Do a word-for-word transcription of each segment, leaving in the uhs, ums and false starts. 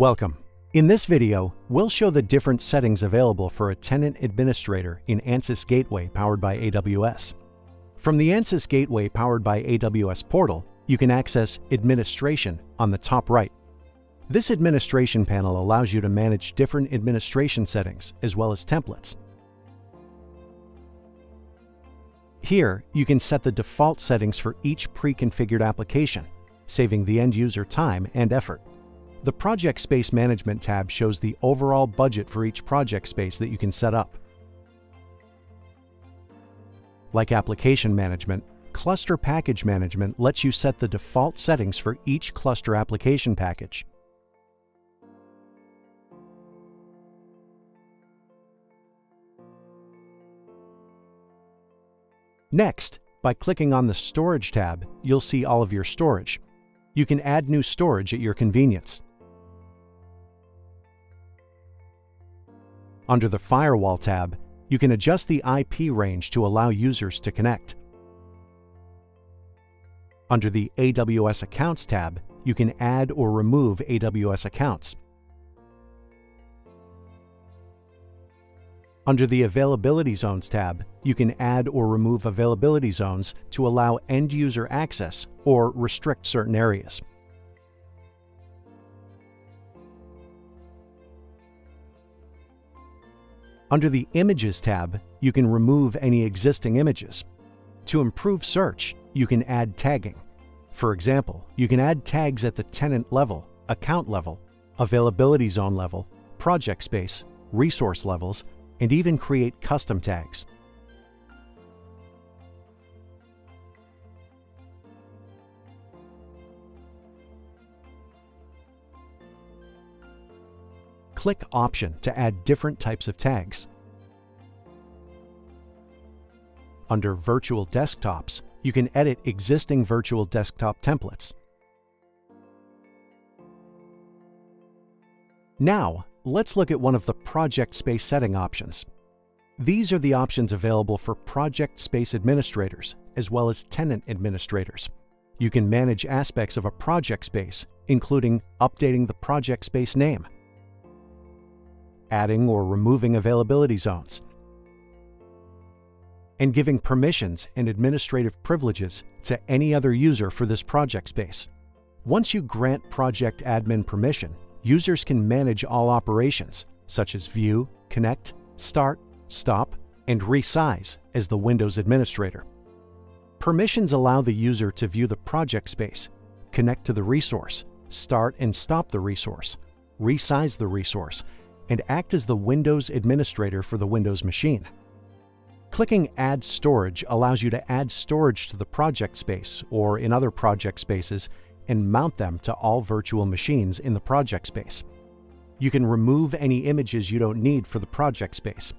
Welcome. In this video, we'll show the different settings available for a tenant administrator in Ansys Gateway powered by A W S. From the Ansys Gateway powered by A W S portal, you can access Administration on the top right. This administration panel allows you to manage different administration settings as well as templates. Here, you can set the default settings for each pre-configured application, saving the end user time and effort. The Project Space Management tab shows the overall budget for each project space that you can set up. Like Application Management, Cluster Package Management lets you set the default settings for each cluster application package. Next, by clicking on the Storage tab, you'll see all of your storage. You can add new storage at your convenience. Under the Firewall tab, you can adjust the I P range to allow users to connect. Under the A W S Accounts tab, you can add or remove A W S accounts. Under the Availability Zones tab, you can add or remove availability zones to allow end-user access or restrict certain areas. Under the Images tab, you can remove any existing images. To improve search, you can add tagging. For example, you can add tags at the tenant level, account level, availability zone level, project space, resource levels, and even create custom tags. Click Option to add different types of tags. Under Virtual Desktops, you can edit existing virtual desktop templates. Now, let's look at one of the project space setting options. These are the options available for project space administrators as well as tenant administrators. You can manage aspects of a project space, including updating the project space name, adding or removing availability zones, and giving permissions and administrative privileges to any other user for this project space. Once you grant project admin permission, users can manage all operations, such as view, connect, start, stop, and resize as the Windows administrator. Permissions allow the user to view the project space, connect to the resource, start and stop the resource, resize the resource, and act as the Windows administrator for the Windows machine. Clicking Add Storage allows you to add storage to the project space or in other project spaces and mount them to all virtual machines in the project space. You can remove any images you don't need for the project space.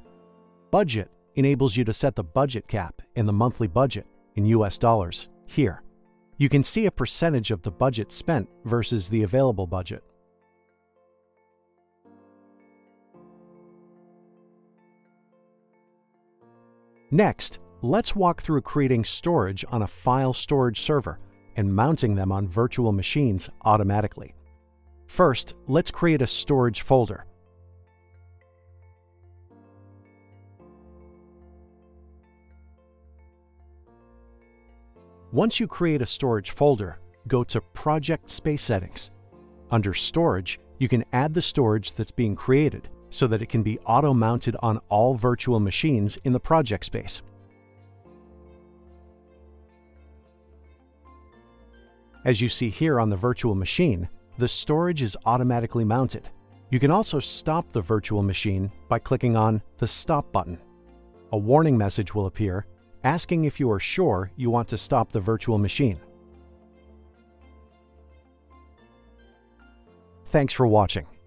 Budget enables you to set the budget cap and the monthly budget in U S dollars here. You can see a percentage of the budget spent versus the available budget. Next, let's walk through creating storage on a file storage server and mounting them on virtual machines automatically. First, let's create a storage folder. Once you create a storage folder, go to Project Space Settings. Under Storage, you can add the storage that's being created, so that it can be auto-mounted on all virtual machines in the project space. As you see here on the virtual machine, the storage is automatically mounted. You can also stop the virtual machine by clicking on the Stop button. A warning message will appear, asking if you are sure you want to stop the virtual machine. Thanks for watching.